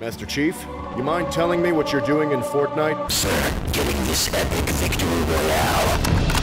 Master Chief, you mind telling me what you're doing in Fortnite? Sir, getting this epic victory royale.